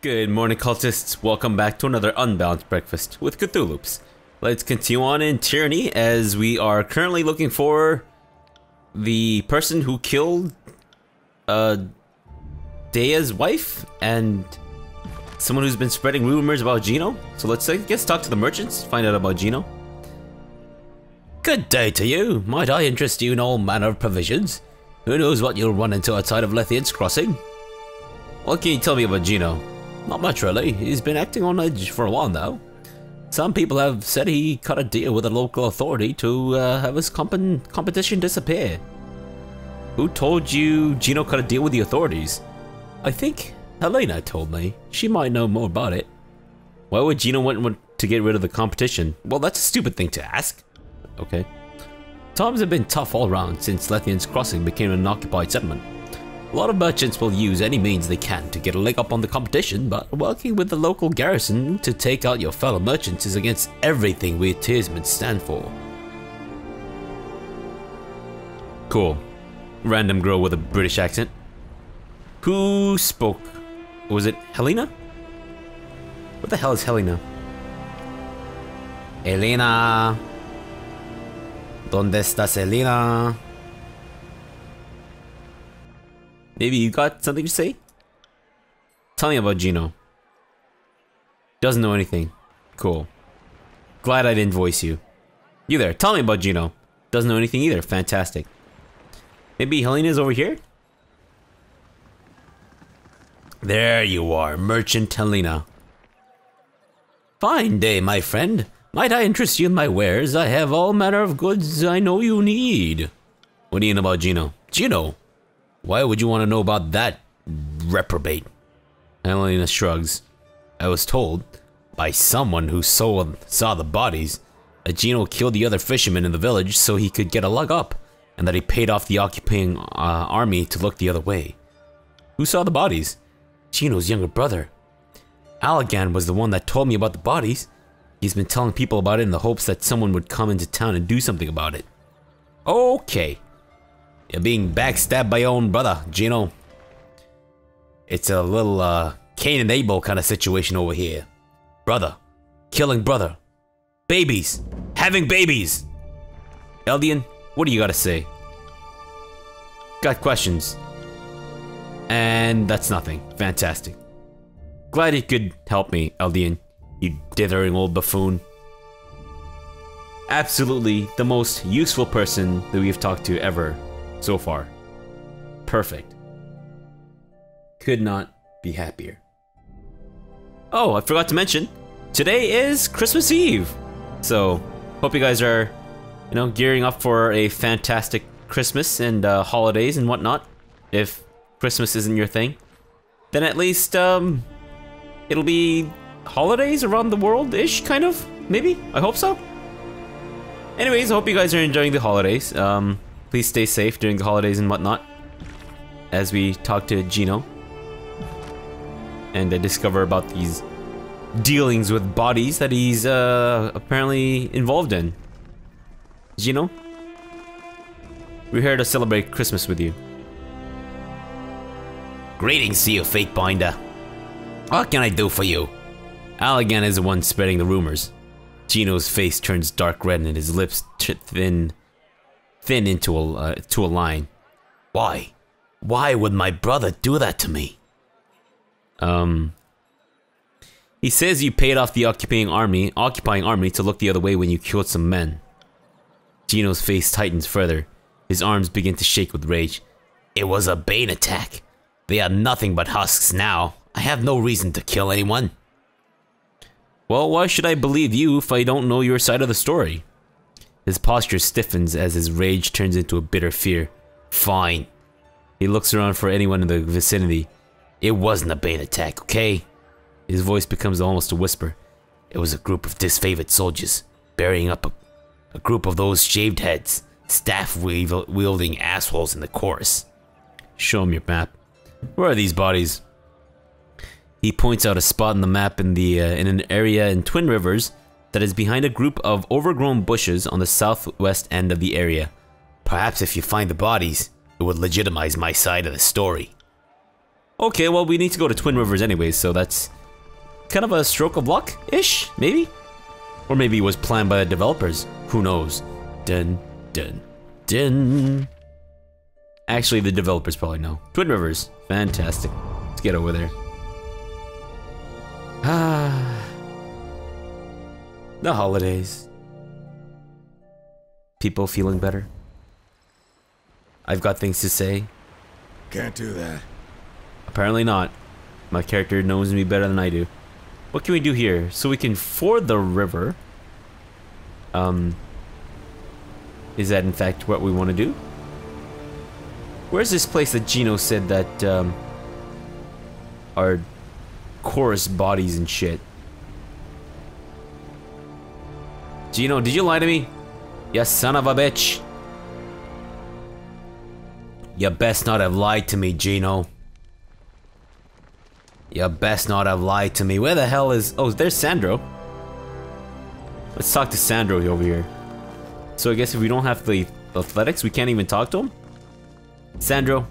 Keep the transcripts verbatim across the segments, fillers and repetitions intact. Good morning, cultists. Welcome back to another Unbalanced Breakfast with Cthulhups. Let's continue on in Tyranny as we are currently looking for the person who killed uh, Dea's wife and someone who's been spreading rumors about Gino. So let's, I guess, talk to the merchants, find out about Gino. Good day to you. Might I interest you in all manner of provisions? Who knows what you'll run into outside of Lethian's Crossing? What can you tell me about Gino? Not much, really. He's been acting on edge for a while now. Some people have said he cut a deal with a local authority to uh, have his comp competition disappear. Who told you Gino cut a deal with the authorities? I think Helena told me. She might know more about it. Why would Gino want to get rid of the competition? Well, that's a stupid thing to ask. Okay. Times have been tough all round since Lethian's Crossing became an occupied settlement. A lot of merchants will use any means they can to get a leg up on the competition, but working with the local garrison to take out your fellow merchants is against everything we Tearsmen stand for. Cool. Random girl with a British accent. Who spoke? Was it Helena? What the hell is Helena? Helena! ¿Dónde estás, Helena? Maybe you got something to say? Tell me about Gino. Doesn't know anything. Cool. Glad I didn't voice you. You there, tell me about Gino. Doesn't know anything either. Fantastic. Maybe Helena's over here? There you are, Merchant Helena. Fine day, my friend. Might I interest you in my wares? I have all manner of goods I know you need. What do you know about Gino? Gino? Why would you want to know about that reprobate? Helena shrugs. I was told by someone who saw, saw the bodies that Gino killed the other fishermen in the village so he could get a leg up, and that he paid off the occupying uh, army to look the other way. Who saw the bodies? Gino's younger brother. Allegan was the one that told me about the bodies. He's been telling people about it in the hopes that someone would come into town and do something about it. Okay. You're being backstabbed by your own brother, Gino. It's a little, uh, Cain and Abel kind of situation over here. Brother. Killing brother. Babies. Having babies. Eldian, what do you gotta say? Got questions. And that's nothing. Fantastic. Glad you could help me, Eldian. You dithering old buffoon. Absolutely the most useful person that we've talked to ever so far. Perfect. Could not be happier. Oh, I forgot to mention, today is Christmas Eve. So, hope you guys are, you know, gearing up for a fantastic Christmas and uh, holidays and whatnot. If Christmas isn't your thing, then at least um, it'll be holidays around the world-ish, kind of? Maybe? I hope so? Anyways, I hope you guys are enjoying the holidays. Um, please stay safe during the holidays and whatnot as we talk to Gino and I discover about these dealings with bodies that he's uh, apparently involved in. Gino? We're here to celebrate Christmas with you. Greetings to you, Fatebinder. What can I do for you? Allegan is the one spreading the rumors. Gino's face turns dark red and his lips thin, thin into a uh, to a line. Why? Why would my brother do that to me? Um. He says you paid off the occupying army, occupying army to look the other way when you killed some men. Gino's face tightens further. His arms begin to shake with rage. It was a Bane attack. They are nothing but husks now. I have no reason to kill anyone. Well, why should I believe you if I don't know your side of the story? His posture stiffens as his rage turns into a bitter fear. Fine. He looks around for anyone in the vicinity. It wasn't a Bane attack, okay? His voice becomes almost a whisper. It was a group of disfavored soldiers, burying up a, a group of those shaved heads, staff-wielding assholes in the chorus. Show him your map. Where are these bodies? He points out a spot on the map in the uh, in an area in Twin Rivers that is behind a group of overgrown bushes on the southwest end of the area. Perhaps if you find the bodies, it would legitimize my side of the story. Okay, well, we need to go to Twin Rivers anyway, so that's kind of a stroke of luck-ish, maybe? Or maybe it was planned by the developers. Who knows? Dun, dun, dun. Actually, the developers probably know. Twin Rivers. Fantastic. Let's get over there. Ah. The holidays. People feeling better. I've got things to say. Can't do that. Apparently not. My character knows me better than I do. What can we do here? So we can ford the river. Um. Is that in fact what we want to do? Where's this place that Gino said that um, our chorus bodies and shit? Gino, did you lie to me? You son of a bitch. You best not have lied to me, Gino. You best not have lied to me. Where the hell is... Oh, there's Sandro. Let's talk to Sandro over here. So I guess if we don't have the athletics, we can't even talk to him? Sandro.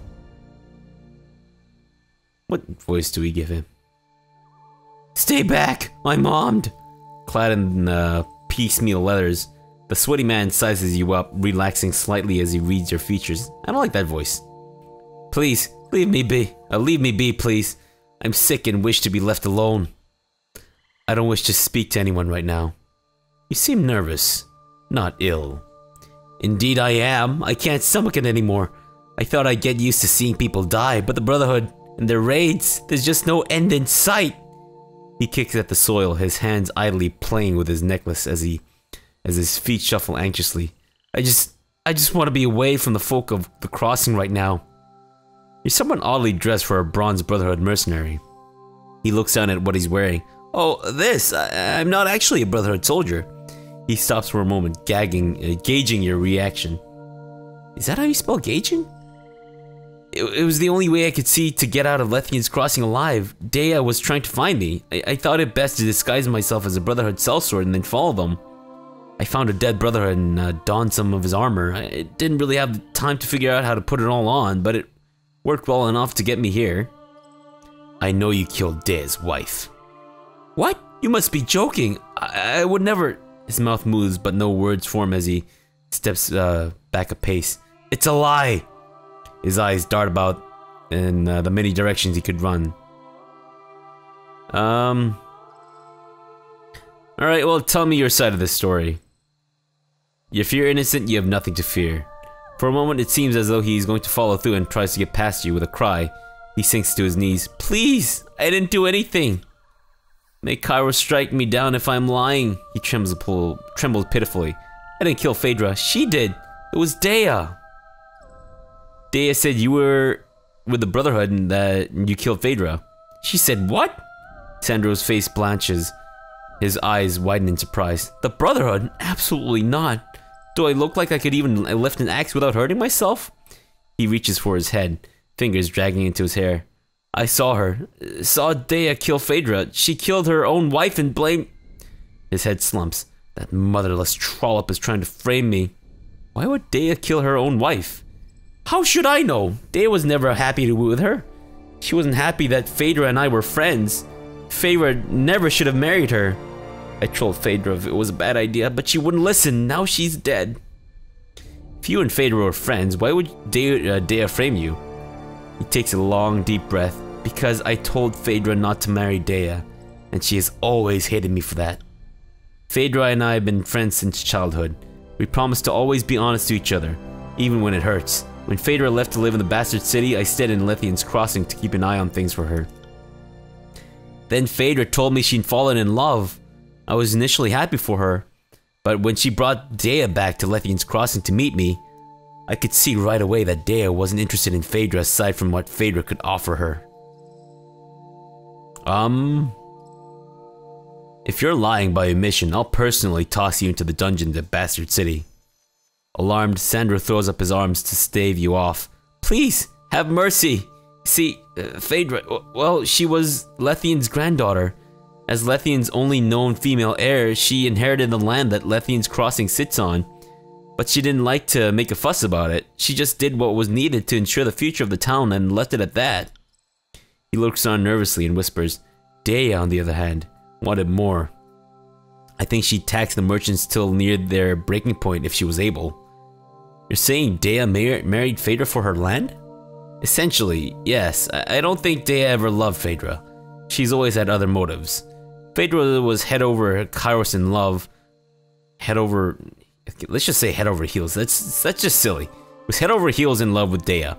What voice do we give him? Stay back! I'm armed! Clad in uh, piecemeal leathers, the sweaty man sizes you up, relaxing slightly as he reads your features. I don't like that voice. Please, leave me be. Uh, leave me be, please. I'm sick and wish to be left alone. I don't wish to speak to anyone right now. You seem nervous, not ill. Indeed I am. I can't stomach it anymore. I thought I'd get used to seeing people die, but the Brotherhood and their raids, there's just no end in sight. He kicks at the soil, his hands idly playing with his necklace as he, as his feet shuffle anxiously. I just, I just want to be away from the folk of the crossing right now. You're somewhat oddly dressed for a Bronze Brotherhood mercenary. He looks down at what he's wearing. Oh, this! I, I'm not actually a Brotherhood soldier. He stops for a moment, gagging, uh, gauging your reaction. Is that how you spell gauging? It, it was the only way I could see to get out of Lethian's Crossing alive. Dea was trying to find me. I, I thought it best to disguise myself as a Brotherhood sellsword and then follow them. I found a dead Brotherhood and uh, donned some of his armor. I, I didn't really have the time to figure out how to put it all on, but it worked well enough to get me here. I know you killed Dea's wife. What? You must be joking. I, I would never... His mouth moves, but no words form as he steps uh, back a pace. It's a lie! His eyes dart about in uh, the many directions he could run. Um... Alright, well, tell me your side of this story. If you're innocent, you have nothing to fear. For a moment, it seems as though he's going to follow through and tries to get past you with a cry. He sinks to his knees. Please! I didn't do anything! May Kyros strike me down if I'm lying. He trembles, trembles pitifully. I didn't kill Phaedra. She did! It was Dea! Dea said you were with the Brotherhood and that you killed Phaedra. She said what? Sandro's face blanches. His eyes widen in surprise. The Brotherhood? Absolutely not. Do I look like I could even lift an axe without hurting myself? He reaches for his head, fingers dragging into his hair. I saw her. Saw Dea kill Phaedra. She killed her own wife and blamed... His head slumps. That motherless trollop is trying to frame me. Why would Dea kill her own wife? How should I know? Dea was never happy to be with her. She wasn't happy that Phaedra and I were friends. Phaedra never should have married her. I told Phaedra if it was a bad idea, but she wouldn't listen. Now she's dead. If you and Phaedra were friends, why would Dea, uh, Dea frame you? He takes a long, deep breath. Because I told Phaedra not to marry Dea, and she has always hated me for that. Phaedra and I have been friends since childhood. We promised to always be honest to each other, even when it hurts. When Phaedra left to live in the Bastard City, I stayed in Lethian's Crossing to keep an eye on things for her. Then Phaedra told me she'd fallen in love. I was initially happy for her, but when she brought Dea back to Lethian's Crossing to meet me, I could see right away that Dea wasn't interested in Phaedra aside from what Phaedra could offer her. Um... If you're lying by omission, I'll personally toss you into the dungeons at Bastard City. Alarmed, Sandro throws up his arms to stave you off. Please, have mercy! See, uh, Phaedra, well, she was Lethian's granddaughter. As Lethian's only known female heir, she inherited the land that Lethian's Crossing sits on. But she didn't like to make a fuss about it. She just did what was needed to ensure the future of the town and left it at that. He looks on nervously and whispers. Dea, on the other hand, wanted more. I think she taxed the merchants till near their breaking point if she was able. You're saying Dea mar married Phaedra for her land? Essentially, yes. I, I don't think Dea ever loved Phaedra. She's always had other motives. Phaedra was head over Kyros in love. Head over... Let's just say head over heels. That's, that's just silly. It was head over heels in love with Dea.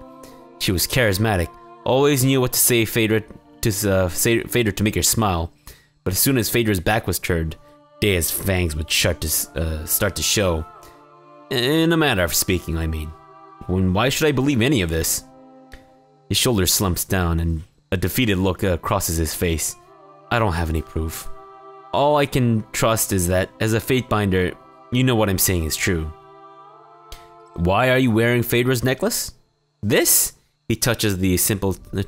She was charismatic. Always knew what to say Phaedra to, uh, say Phaedra to make her smile. But as soon as Phaedra's back was turned, Dea's fangs would shut to, uh, start to show. In a matter of speaking, I mean. When, why should I believe any of this? His shoulder slumps down and a defeated look uh, crosses his face. I don't have any proof. All I can trust is that, as a Fatebinder, you know what I'm saying is true. Why are you wearing Phaedra's necklace? This? He touches the simple uh,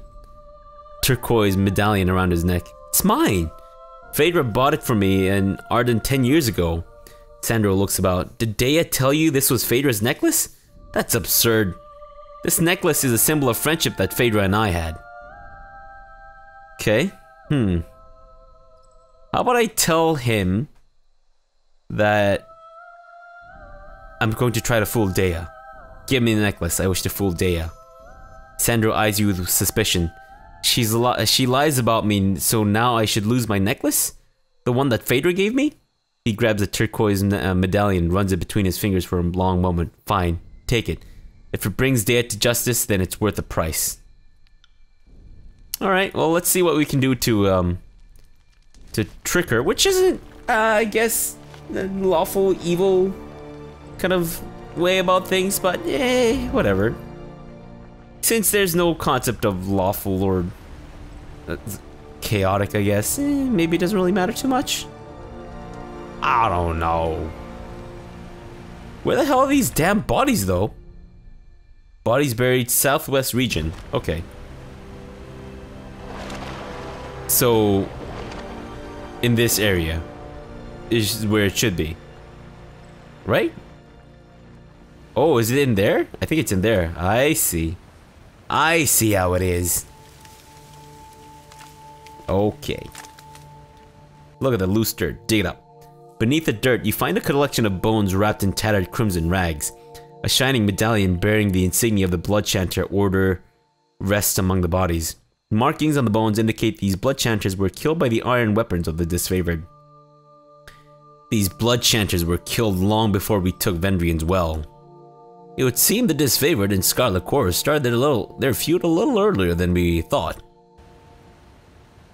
turquoise medallion around his neck. It's mine! Phaedra bought it for me in Arden ten years ago. Sandro looks about. Did Dea tell you this was Phaedra's necklace? That's absurd. This necklace is a symbol of friendship that Phaedra and I had. Okay. Hmm. How about I tell him that I'm going to try to fool Dea. Give me the necklace. I wish to fool Dea. Sandro eyes you with suspicion. She's li she lies about me, so now I should lose my necklace? The one that Phaedra gave me? He grabs a turquoise uh, medallion, runs it between his fingers for a long moment. Fine, take it. If it brings Dea to justice, then it's worth the price. Alright, well, let's see what we can do to, um... to trick her, which isn't, uh, I guess, the lawful, evil kind of way about things, but, eh, whatever. Since there's no concept of lawful or uh, chaotic, I guess, eh, maybe it doesn't really matter too much. I don't know. Where the hell are these damn bodies, though? Bodies buried southwest region. Okay. So, in this area is where it should be. Right? Oh, is it in there? I think it's in there. I see. I see how it is. Okay. Look at the loose dirt. Dig it up. Beneath the dirt, you find a collection of bones wrapped in tattered crimson rags. A shining medallion bearing the insignia of the Bloodchanter order rests among the bodies. Markings on the bones indicate these Bloodchanters were killed by the iron weapons of the Disfavored. These Bloodchanters were killed long before we took Vendrian's Well. It would seem the Disfavored and Scarlet Chorus started their, little, their feud a little earlier than we thought.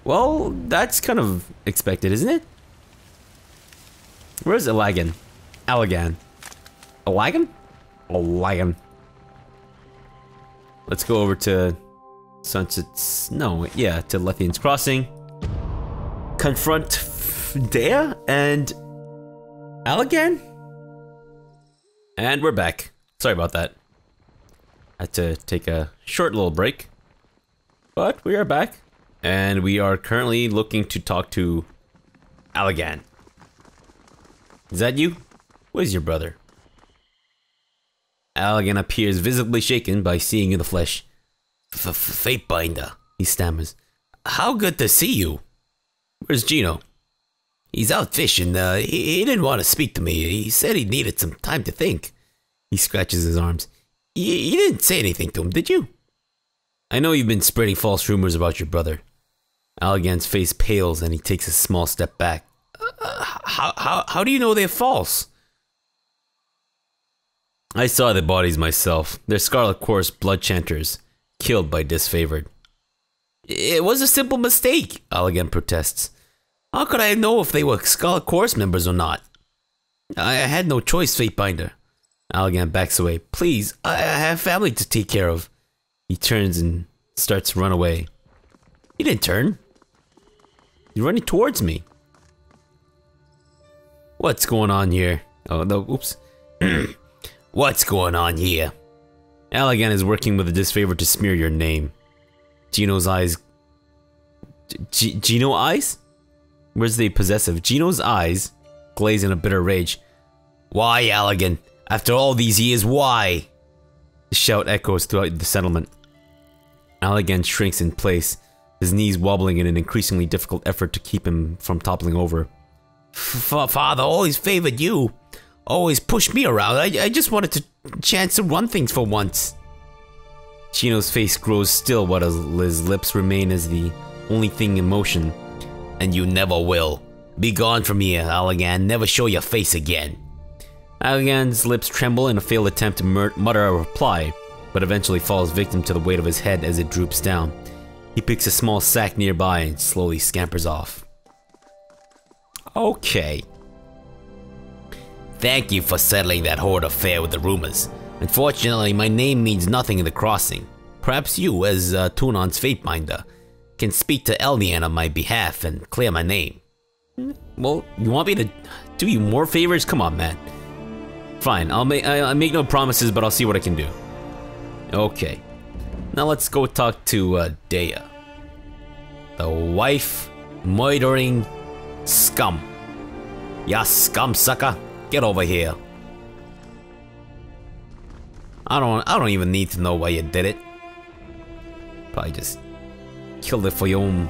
Well, that's kind of expected, isn't it? Where's Alagan? Alagan. Alagan? Alagan. Let's go over to Sunset's... No, yeah, to Lethian's Crossing. Confront Dea and Alagan? And we're back. Sorry about that. I had to take a short little break. But we are back. And we are currently looking to talk to Alagan. Is that you? Where's your brother? Alagan appears visibly shaken by seeing you in the flesh. Fatebinder, he stammers. How good to see you. Where's Gino? He's out fishing. Uh, he, he didn't want to speak to me. He said he needed some time to think. He scratches his arms. You, you didn't say anything to him, did you? I know you've been spreading false rumors about your brother. Alagan's face pales and he takes a small step back. Uh, how, how, how do you know they're false? I saw the bodies myself. They're Scarlet Chorus Bloodchanters, killed by Disfavored. It was a simple mistake, Alagan protests. How could I know if they were Scarlet Chorus members or not? I had no choice, Fatebinder. Alagan backs away. Please, I have family to take care of. He turns and starts to run away. He didn't turn. He's running towards me. What's going on here? Oh, no, oops. What's going on here? Alagan is working with a disfavor to smear your name. Gino's eyes... G Gino eyes? Where's the possessive? Gino's eyes glaze in a bitter rage. Why, Alagan? After all these years, why? The shout echoes throughout the settlement. Alagan shrinks in place, his knees wobbling in an increasingly difficult effort to keep him from toppling over. Father always favored you. Always pushed me around. I, I just wanted to chance to run things for once. Chino's face grows still while his lips remain as the only thing in motion. And you never will. Be gone from here, Allegan. Never show your face again. Allegan's lips tremble in a failed attempt to mutter a reply, but eventually falls victim to the weight of his head as it droops down. He picks a small sack nearby and slowly scampers off. Okay. Thank you for settling that horrid affair with the rumors. Unfortunately, my name means nothing in the crossing. Perhaps you, as uh, Tunon's Fatebinder, can speak to Eldian on my behalf and clear my name. Well, you want me to do you more favors? Come on, man. Fine, I'll make, I'll make no promises, but I'll see what I can do. Okay. Now let's go talk to uh, Dea. The wife murdering scum. Ya scum sucker, get over here. I don't I don't even need to know why you did it. Probably just killed it for your own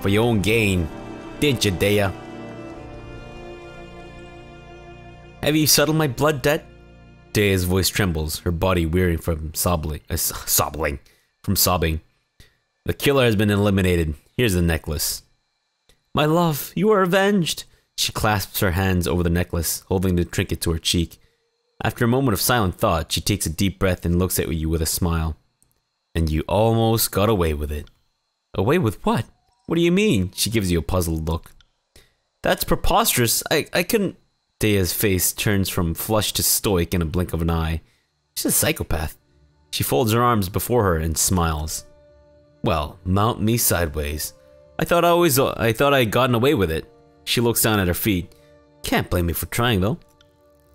for your own gain, didn't you, Dea? Have you settled my blood debt? Dea's voice trembles, her body weary from sobbing, uh, sobbing, from sobbing. The killer has been eliminated. Here's the necklace. My love, you are avenged. She clasps her hands over the necklace, holding the trinket to her cheek. After a moment of silent thought, she takes a deep breath and looks at you with a smile. And you almost got away with it. Away with what? What do you mean? She gives you a puzzled look. That's preposterous. I, I couldn't... Dea's face turns from flushed to stoic in a blink of an eye. She's a psychopath. She folds her arms before her and smiles. Well, mount me sideways. I thought I always, I thought I had gotten away with it. She looks down at her feet. Can't blame me for trying, though.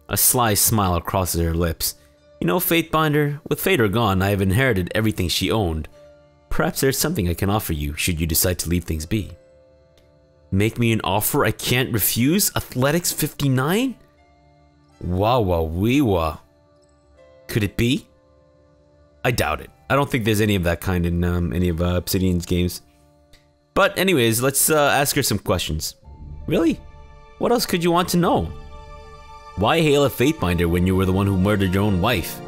A sly smile crosses her lips. You know, Fatebinder, with Fater gone, I have inherited everything she owned. Perhaps there's something I can offer you, should you decide to leave things be. Make me an offer I can't refuse? Athletics fifty-nine? Wawa-wee-wa. Could it be? I doubt it. I don't think there's any of that kind in um, any of uh, Obsidian's games. But anyways, let's uh, ask her some questions. Really? What else could you want to know? Why hail a Fatebinder when you were the one who murdered your own wife?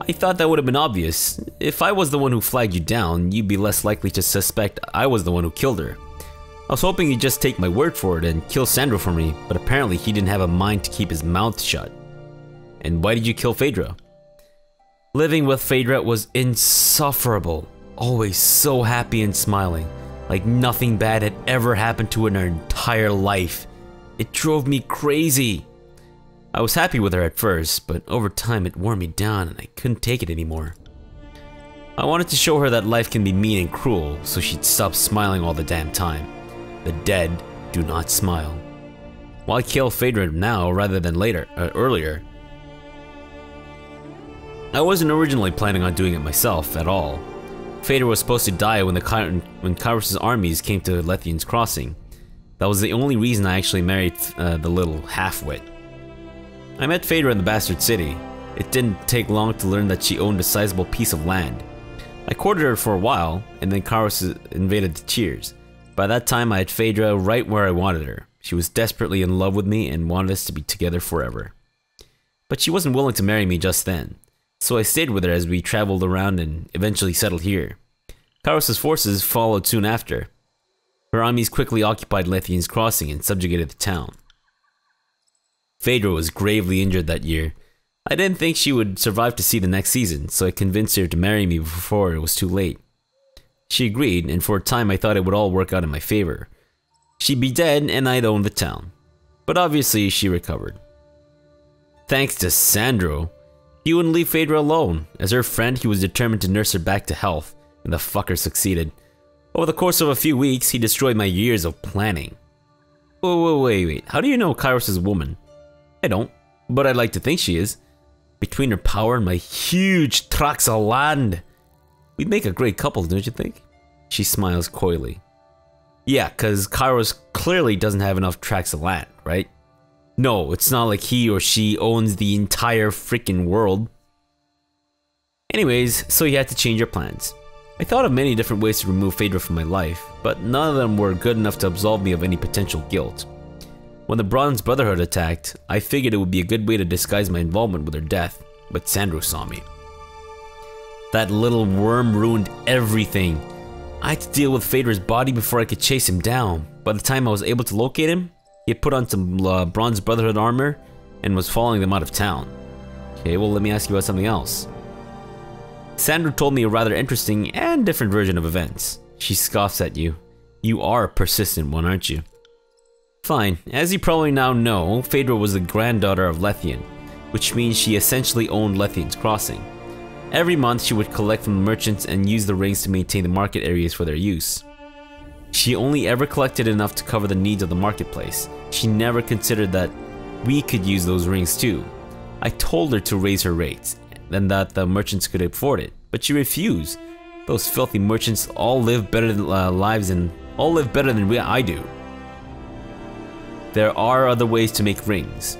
I thought that would have been obvious. If I was the one who flagged you down, you'd be less likely to suspect I was the one who killed her. I was hoping you'd just take my word for it and kill Sandro for me, but apparently he didn't have a mind to keep his mouth shut. And why did you kill Phaedra? Living with Phaedra was insufferable. Always so happy and smiling, like nothing bad had ever happened to her in her entire life. It drove me crazy. I was happy with her at first, but over time it wore me down and I couldn't take it anymore. I wanted to show her that life can be mean and cruel, so she'd stop smiling all the damn time. The dead do not smile. Why kill Phaedra now rather than later, uh, earlier? I wasn't originally planning on doing it myself at all. Phaedra was supposed to die when the Ky when Kyros' armies came to Lethian's Crossing. That was the only reason I actually married uh, the little halfwit. I met Phaedra in the Bastard City. It didn't take long to learn that she owned a sizable piece of land. I courted her for a while, and then Kyros invaded the Tears. By that time, I had Phaedra right where I wanted her. She was desperately in love with me and wanted us to be together forever. But she wasn't willing to marry me just then, so I stayed with her as we traveled around and eventually settled here. Kyros' forces followed soon after. Her armies quickly occupied Lethian's Crossing and subjugated the town. Phaedra was gravely injured that year. I didn't think she would survive to see the next season, so I convinced her to marry me before it was too late. She agreed, and for a time I thought it would all work out in my favor. She'd be dead, and I'd own the town. But obviously, she recovered. Thanks to Sandro. He wouldn't leave Phaedra alone. As her friend, he was determined to nurse her back to health, and the fucker succeeded. Over the course of a few weeks, he destroyed my years of planning. Whoa, whoa, wait, wait, how do you know Kyros' woman? I don't, but I'd like to think she is. Between her power and my huge tracts of land, we'd make a great couple, don't you think? She smiles coyly. Yeah, cause Kyros clearly doesn't have enough tracts of land, right? No, it's not like he or she owns the entire freaking world. Anyways, so he had to change her plans. I thought of many different ways to remove Phaedra from my life, but none of them were good enough to absolve me of any potential guilt. When the Bronze Brotherhood attacked, I figured it would be a good way to disguise my involvement with their death, but Sandro saw me. That little worm ruined everything. I had to deal with Phaedra's body before I could chase him down. By the time I was able to locate him, he had put on some uh, Bronze Brotherhood armor and was following them out of town. Okay, well, let me ask you about something else. Sandra told me a rather interesting and different version of events. She scoffs at you. You are a persistent one, aren't you? Fine, as you probably now know, Phaedra was the granddaughter of Lethian, which means she essentially owned Lethian's Crossing. Every month she would collect from the merchants and use the rings to maintain the market areas for their use. She only ever collected enough to cover the needs of the marketplace. She never considered that we could use those rings too. I told her to raise her rates, and that the merchants could afford it, but she refused. Those filthy merchants all live better than uh, lives and all live better than we, I do. There are other ways to make rings.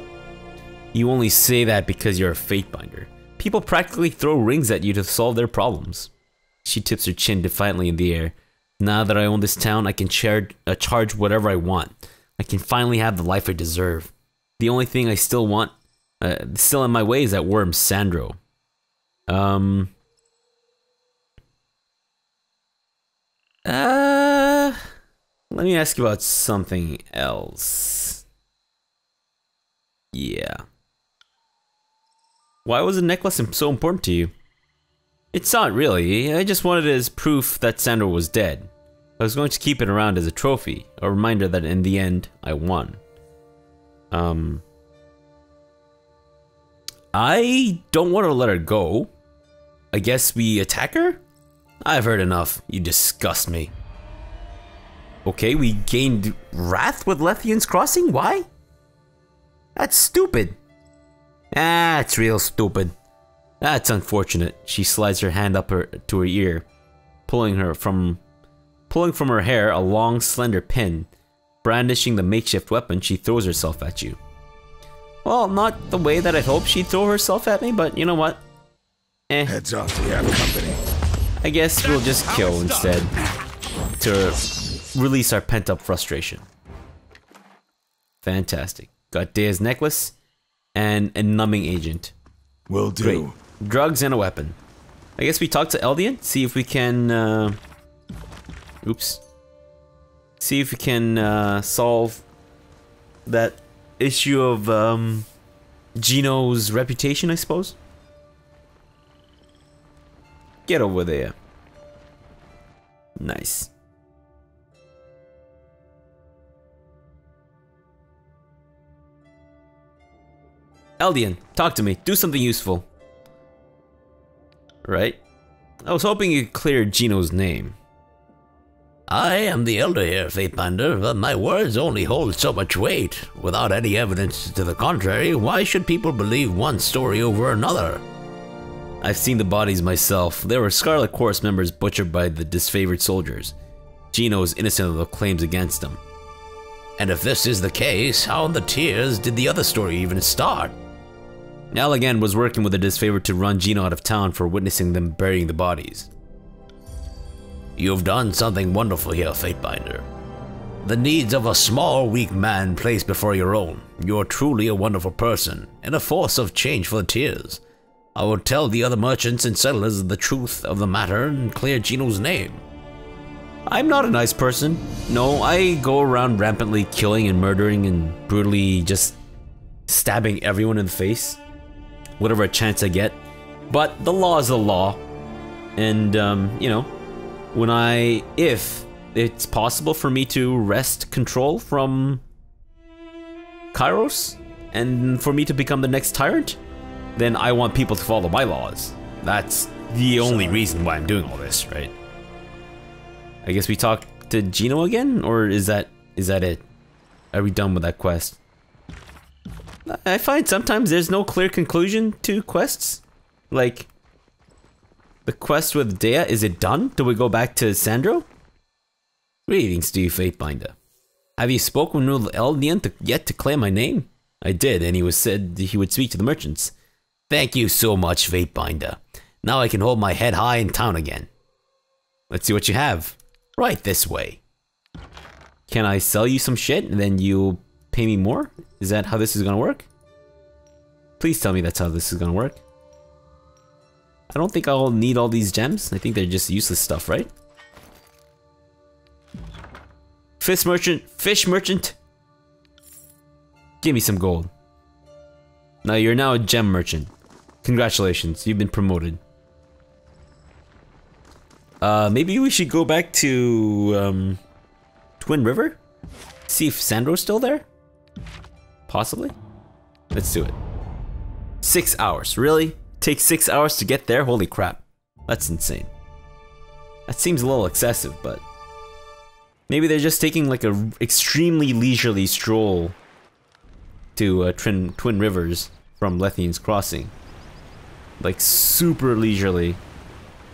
You only say that because you're a Fatebinder. People practically throw rings at you to solve their problems. She tips her chin defiantly in the air. Now that I own this town, I can char uh, charge whatever I want. I can finally have the life I deserve. The only thing I still want, uh, still in my way, is that worm Sandro. Um. Uh, let me ask you about something else. Yeah. Why was the necklace so important to you? It's not really, I just wanted it as proof that Sandro was dead. I was going to keep it around as a trophy, a reminder that in the end, I won. Um, I don't want to let her go. I guess we attack her? I've heard enough, you disgust me. Okay, we gained wrath with Lethian's Crossing, why? That's stupid. Ah, it's real stupid. That's unfortunate. She slides her hand up her, to her ear, pulling her from, pulling from her hair a long, slender pin. Brandishing the makeshift weapon, she throws herself at you. Well, not the way that I'd hoped she'd throw herself at me, but you know what? Eh. Heads off, we have company. I guess we'll just kill instead to release our pent-up frustration. Fantastic. Got Dea's necklace. And a numbing agent. Will do. Great. Drugs and a weapon. I guess we talk to Eldian, see if we can, uh... Oops. See if we can, uh, solve that issue of, um... Gino's reputation, I suppose? Get over there. Nice. Eldian, talk to me. Do something useful. Right? I was hoping you could clear Gino's name. I am the elder here, Fatebinder, but my words only hold so much weight. Without any evidence to the contrary, why should people believe one story over another? I've seen the bodies myself. There were Scarlet Chorus members butchered by the disfavored soldiers. Gino is innocent of the claims against him. And if this is the case, how in the tears did the other story even start? Allegan was working with the disfavored to run Gino out of town for witnessing them burying the bodies. You've done something wonderful here, Fatebinder. The needs of a small, weak man placed before your own. You're truly a wonderful person, and a force of change for the tears. I will tell the other merchants and settlers the truth of the matter and clear Gino's name. I'm not a nice person. No, I go around rampantly killing and murdering and brutally just stabbing everyone in the face. Whatever chance I get, but the law is the law, and um, you know, when I, if it's possible for me to wrest control from Kyros, and for me to become the next tyrant, then I want people to follow my laws. That's the only reason why I'm doing all this, right? I guess we talk to Gino again, or is that, is that it? Are we done with that quest? I find sometimes there's no clear conclusion to quests. Like, the quest with Dea, is it done? Do we go back to Sandro? Greetings to you, Fatebinder. Have you spoken with Eldian yet to claim my name? I did, and he was said he would speak to the merchants. Thank you so much, Fatebinder. Now I can hold my head high in town again. Let's see what you have. Right this way. Can I sell you some shit and then you pay me more? Is that how this is gonna work? Please tell me that's how this is gonna work. I don't think I'll need all these gems. I think they're just useless stuff, right? Fish merchant, fish merchant. Give me some gold. Now you're now a gem merchant. Congratulations, you've been promoted. Uh, maybe we should go back to um, Twin River? See if Sandro's still there? Possibly? Let's do it. Six hours, really? Take six hours to get there? Holy crap. That's insane. That seems a little excessive, but... maybe they're just taking like an extremely leisurely stroll to uh, Twin, Twin Rivers from Lethian's Crossing. Like super leisurely.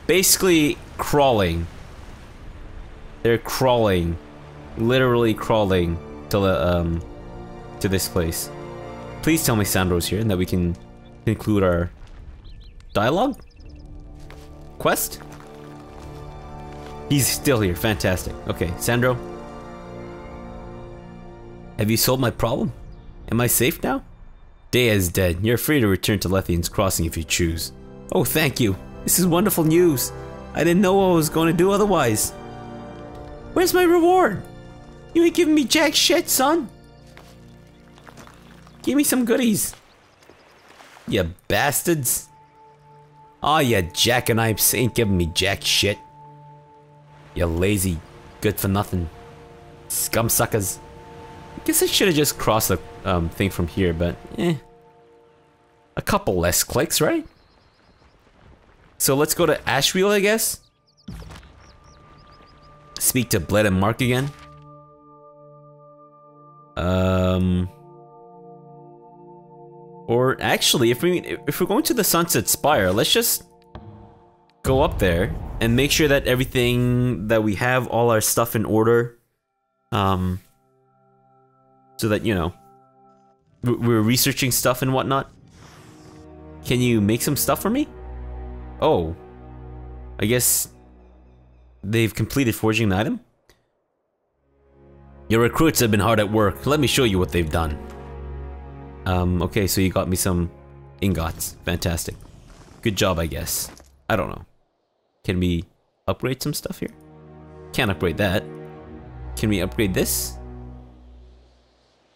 Basically crawling. They're crawling. Literally crawling to the, um, to this place. Please tell me Sandro's here and that we can conclude our dialogue? Quest? He's still here, fantastic. Okay, Sandro. Have you solved my problem? Am I safe now? Dea is dead. You're free to return to Lethian's Crossing if you choose. Oh, thank you. This is wonderful news. I didn't know what I was going to do otherwise. Where's my reward? You ain't giving me jack shit, son. Give me some goodies. You bastards. Aw, you jackanapes ain't giving me jack shit. You lazy, good for nothing. Scum suckers. I guess I should have just crossed the um, thing from here, but eh. A couple less clicks, right? So let's go to Ashwheel, I guess. Speak to Bled and Mark again. Um. Or actually, if we if we're going to the Sunset Spire, let's just go up there and make sure that everything that we have, all our stuff in order, um, so that you know we're researching stuff and whatnot. Can you make some stuff for me? Oh, I guess they've completed forging an item. Your recruits have been hard at work. Let me show you what they've done. Um, okay, so you got me some ingots. Fantastic. Good job, I guess. I don't know. Can we upgrade some stuff here? Can't upgrade that. Can we upgrade this?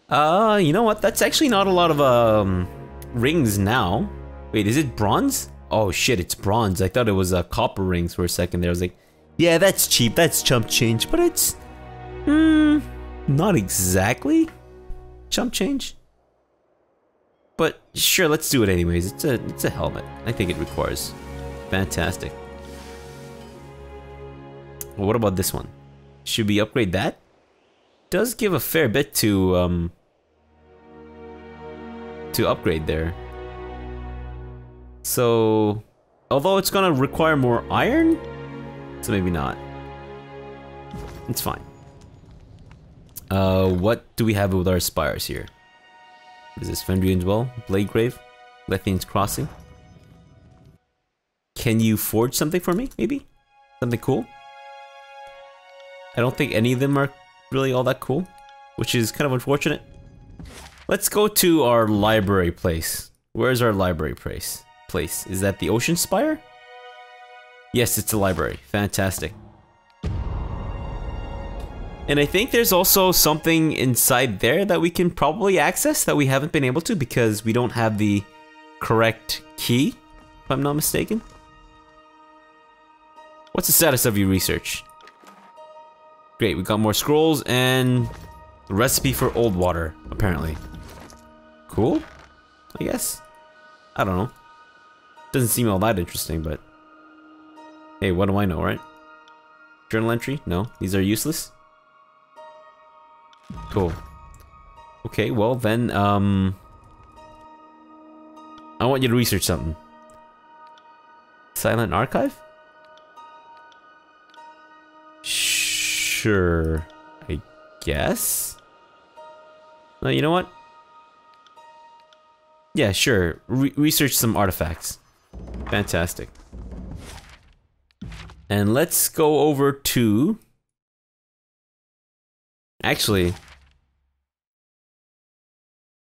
Uh, you know what? That's actually not a lot of, um, rings now. Wait, is it bronze? Oh shit, it's bronze. I thought it was, uh, copper rings for a second there. I was like, yeah, that's cheap. That's chump change, but it's... Hmm... not exactly chump change. But sure, let's do it anyways. It's a it's a helmet. I think it requires. Fantastic. Well, what about this one? Should we upgrade that? Does give a fair bit to um to upgrade there. So, although it's gonna require more iron, so maybe not. It's fine. Uh, what do we have with our spires here? Is this Vendrian's Well? Bladegrave? Lethian's Crossing? Can you forge something for me, maybe? Something cool? I don't think any of them are really all that cool, which is kind of unfortunate. Let's go to our library place. Where's our library place? Place? Is that the Ocean Spire? Yes, it's a library. Fantastic. And I think there's also something inside there that we can probably access that we haven't been able to because we don't have the correct key, if I'm not mistaken. What's the status of your research? Great, we got more scrolls and a recipe for old water, apparently. Cool, I guess. I don't know. Doesn't seem all that interesting, but... hey, what do I know, right? Journal entry? No, these are useless. Cool. Okay, well then, um... I want you to research something. Silent Archive? Sure... I guess? No, you know what? Yeah, sure. Re- research some artifacts. Fantastic. And let's go over to... Actually...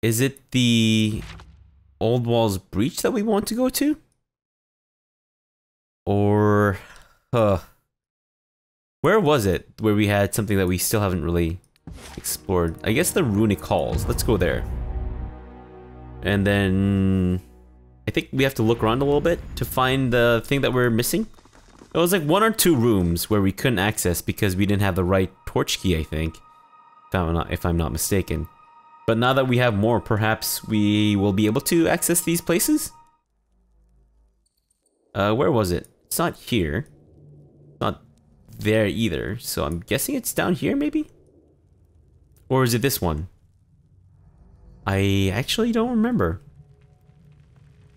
Is it the Old Walls Breach that we want to go to? Or... Huh... Where was it where we had something that we still haven't really explored? I guess the Runic Halls. Let's go there. And then... I think we have to look around a little bit to find the thing that we're missing. It was like one or two rooms where we couldn't access because we didn't have the right torch key, I think. If I'm not, if I'm not mistaken. But now that we have more, perhaps we will be able to access these places? Uh, where was it? It's not here. It's not there either, so I'm guessing it's down here, maybe? Or is it this one? I actually don't remember.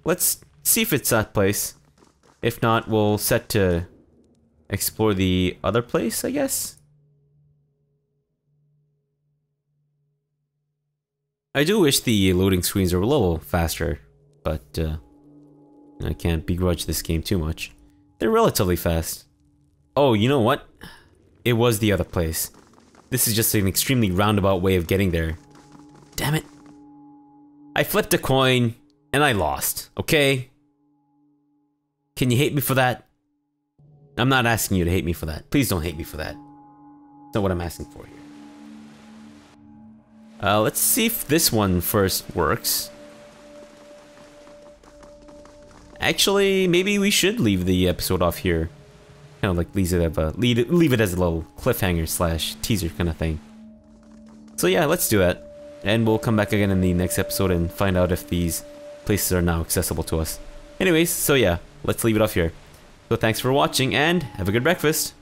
Let's see if it's that place. If not, we'll set to explore the other place, I guess? I do wish the loading screens were a little faster, but uh, I can't begrudge this game too much. They're relatively fast. Oh, you know what? It was the other place. This is just an extremely roundabout way of getting there. Damn it. I flipped a coin, and I lost, okay? Can you hate me for that? I'm not asking you to hate me for that. Please don't hate me for that. That's not what I'm asking for here. Uh, let's see if this one first works. Actually, maybe we should leave the episode off here. Kind of like leave it, a, leave it, leave it as a little cliffhanger slash teaser kind of thing. So yeah, let's do that. And we'll come back again in the next episode and find out if these places are now accessible to us. Anyways, so yeah, let's leave it off here. So thanks for watching and have a good breakfast.